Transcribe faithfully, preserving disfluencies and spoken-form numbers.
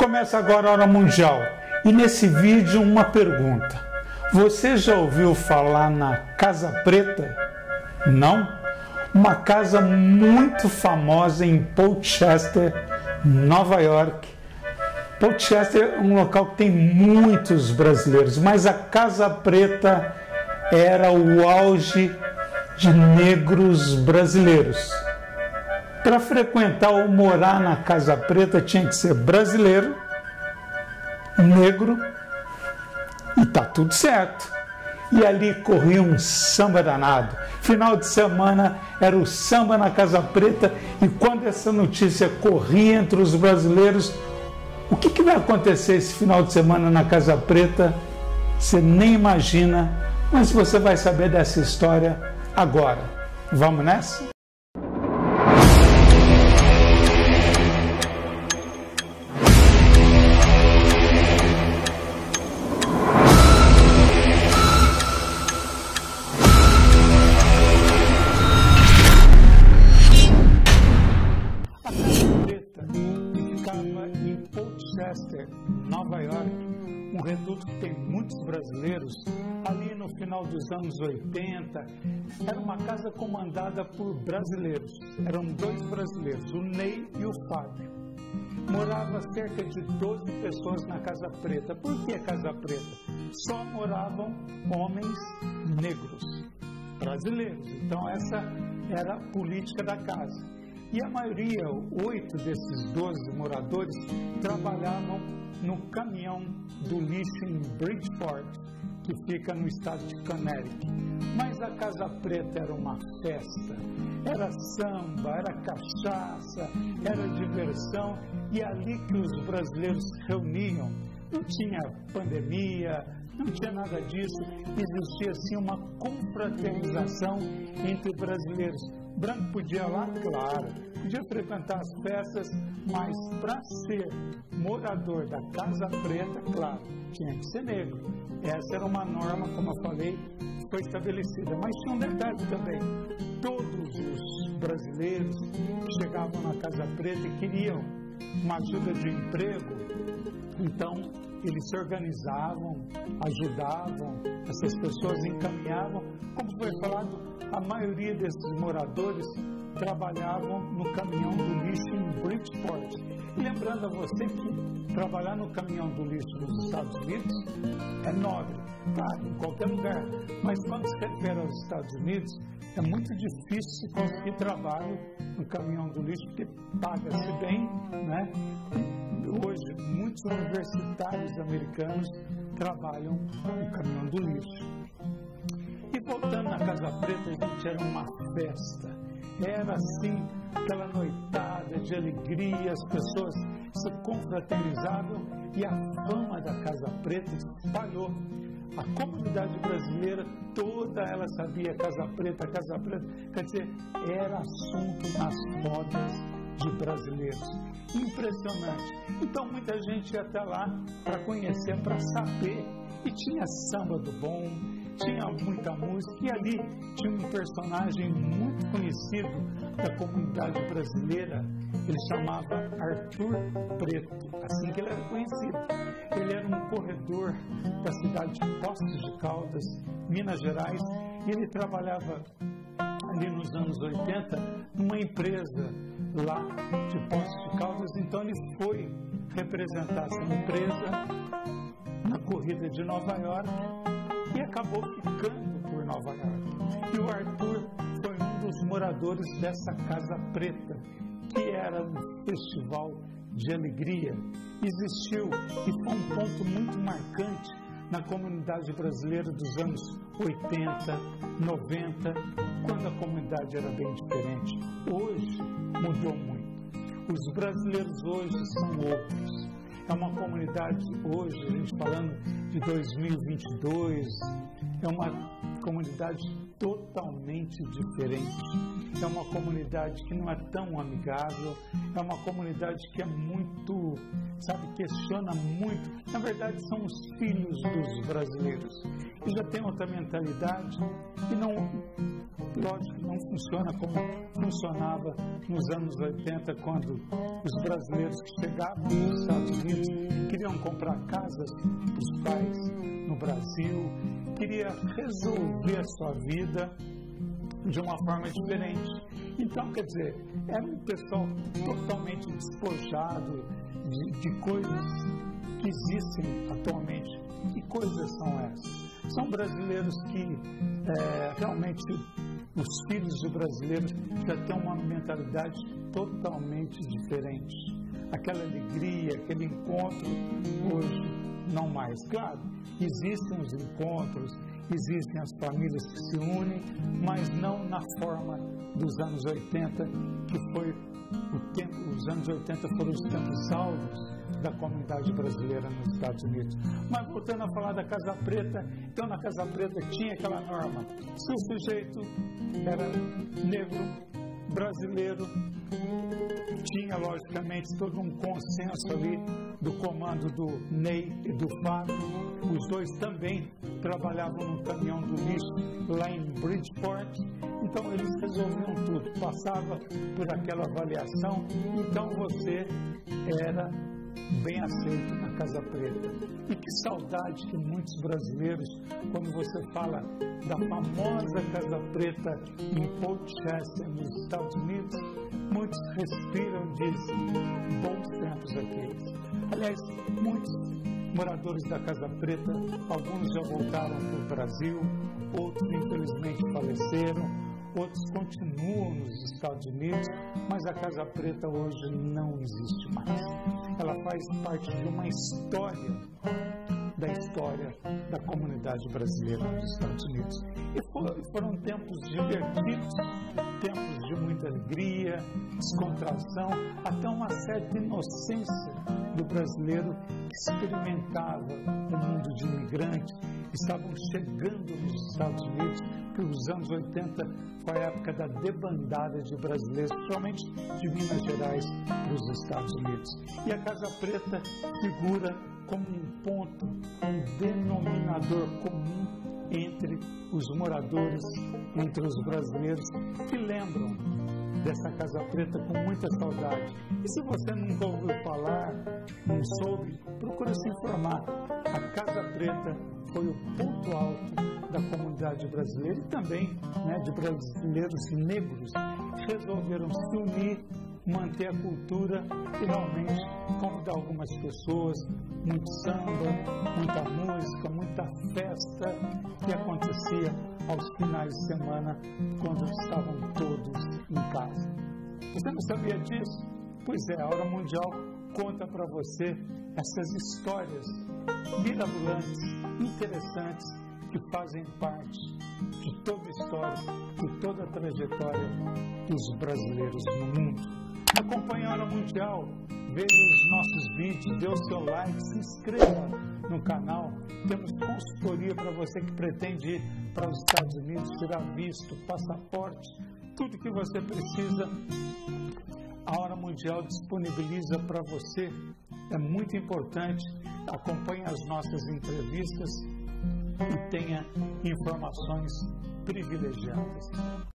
Começa agora a Hora Mundial e nesse vídeo uma pergunta. Você já ouviu falar na Casa Preta? Não? Uma casa muito famosa em Port Chester, Nova York. Port Chester é um local que tem muitos brasileiros, mas a Casa Preta era o auge de negros brasileiros. Para frequentar ou morar na Casa Preta tinha que ser brasileiro, negro, e tá tudo certo. E ali corria um samba danado. Final de semana era o samba na Casa Preta, e quando essa notícia corria entre os brasileiros, o que, que vai acontecer esse final de semana na Casa Preta? Você nem imagina, mas você vai saber dessa história agora. Vamos nessa? Nova York, um reduto que tem muitos brasileiros, ali no final dos anos oitenta, era uma casa comandada por brasileiros, eram dois brasileiros, o Ney e o Fábio. Morava cerca de doze pessoas na Casa Preta. Por que Casa Preta? Só moravam homens negros, brasileiros, então essa era a política da casa. E a maioria, oito desses doze moradores, trabalhavam no caminhão do lixo em Bridgeport, que fica no estado de Connecticut. Mas a Casa Preta era uma festa, era samba, era cachaça, era diversão, e ali que os brasileiros se reuniam. Não tinha pandemia, não tinha nada disso, existia assim uma confraternização entre brasileiros. Branco podia lá, claro, podia frequentar as festas, mas para ser morador da Casa Preta, claro, tinha que ser negro. Essa era uma norma, como eu falei, foi estabelecida. Mas tinha um detalhe também, todos os brasileiros que chegavam na Casa Preta e queriam uma ajuda de emprego, então eles se organizavam, ajudavam, essas pessoas encaminhavam, como foi falado, a maioria desses moradores trabalhavam no caminhão do lixo em Bridgeport. E lembrando a você que trabalhar no caminhão do lixo nos Estados Unidos é nobre, tá? Em qualquer lugar. Mas quando se refere aos Estados Unidos, é muito difícil se conseguir trabalho no caminhão do lixo, porque paga-se bem, né? Hoje, muitos universitários americanos trabalham no caminhão do lixo. E voltando na Casa Preta, a gente era uma festa, era assim, aquela noitada de alegria, as pessoas se confraternizavam e a fama da Casa Preta espalhou. A comunidade brasileira toda ela sabia Casa Preta, Casa Preta, quer dizer, era assunto nas rodas de brasileiros. Impressionante. Então muita gente ia até lá para conhecer, para saber, e tinha samba do bom, tinha muita música, e ali tinha um personagem muito conhecido da comunidade brasileira, ele chamava Arthur Preto, assim que ele era conhecido. Ele era um corredor da cidade de Poços de Caldas, Minas Gerais, e ele trabalhava ali nos anos oitenta numa empresa lá de Poços de Caldas, então ele foi representar essa empresa na corrida de Nova York, e acabou ficando por Nova York. E o Arthur foi um dos moradores dessa Casa Preta, que era um festival de alegria. Existiu e foi um ponto muito marcante na comunidade brasileira dos anos oitenta, noventa, quando a comunidade era bem diferente. Hoje mudou muito. Os brasileiros hoje são outros. É uma comunidade hoje, a gente falando de dois mil e vinte e dois, é uma comunidade totalmente diferente. É uma comunidade que não é tão amigável, é uma comunidade que é muito, sabe, questiona muito. Na verdade, são os filhos dos brasileiros. E já tem outra mentalidade que não, lógico, não funciona como funcionava nos anos oitenta, quando os brasileiros que chegavam nos Estados Unidos queriam comprar casas para os pais no Brasil, queria resolver a sua vida de uma forma diferente. Então, quer dizer, era um pessoal totalmente despojado de, de coisas que existem atualmente. Que coisas são essas? São brasileiros que é, realmente, os filhos de brasileiros já têm uma mentalidade totalmente diferente. Aquela alegria, aquele encontro, hoje não mais. Claro, existem os encontros, existem as famílias que se unem, mas não na forma dos anos oitenta, que foi o tempo, os anos oitenta foram os tempos áureos da comunidade brasileira nos Estados Unidos. Mas voltando a falar da Casa Preta, então na Casa Preta tinha aquela norma: se o sujeito era negro, brasileiro, tinha logicamente todo um consenso ali do comando do Ney e do Fábio. Os dois também trabalhavam no caminhão do lixo lá em Bridgeport, então eles resolviam tudo, passava por aquela avaliação, então você era bem aceito na Casa Preta. E que saudade que muitos brasileiros, quando você fala da famosa Casa Preta em Port Chester, nos Estados Unidos, muitos respiram e dizem: bons tempos aqueles. Aliás, muitos moradores da Casa Preta, alguns já voltaram para o Brasil, outros infelizmente faleceram, outros continuam nos Estados Unidos, mas a Casa Preta hoje não existe mais. Ela faz parte de uma história, da história da comunidade brasileira nos Estados Unidos. E foram, foram tempos divertidos, tempos de muita alegria, descontração, até uma certa inocência do brasileiro que experimentava o mundo de imigrantes que estavam chegando nos Estados Unidos, que os anos oitenta foi a época da debandada de brasileiros, principalmente de Minas Gerais para os Estados Unidos. E a Casa Preta figura como um ponto, um denominador comum entre os moradores, entre os brasileiros que lembram dessa Casa Preta com muita saudade. E se você nunca ouviu falar, não soube, procura se informar. A Casa Preta foi o ponto alto da comunidade brasileira e também, né, de brasileiros negros que resolveram se unir, manter a cultura e realmente convidar algumas pessoas, muito samba, muita música, muita festa que acontecia aos finais de semana quando estavam todos em casa. Você não sabia disso? Pois é, a Hora Mundial conta para você essas histórias mirabolantes, interessantes, que fazem parte de toda a história, de toda a trajetória dos brasileiros no mundo. Acompanhe a Hora Mundial, veja os nossos vídeos, dê o seu like, se inscreva no canal. Temos consultoria para você que pretende ir para os Estados Unidos, tirar visto, passaporte, tudo que você precisa. A Hora Mundial disponibiliza para você, é muito importante. Acompanhe as nossas entrevistas e tenha informações privilegiadas.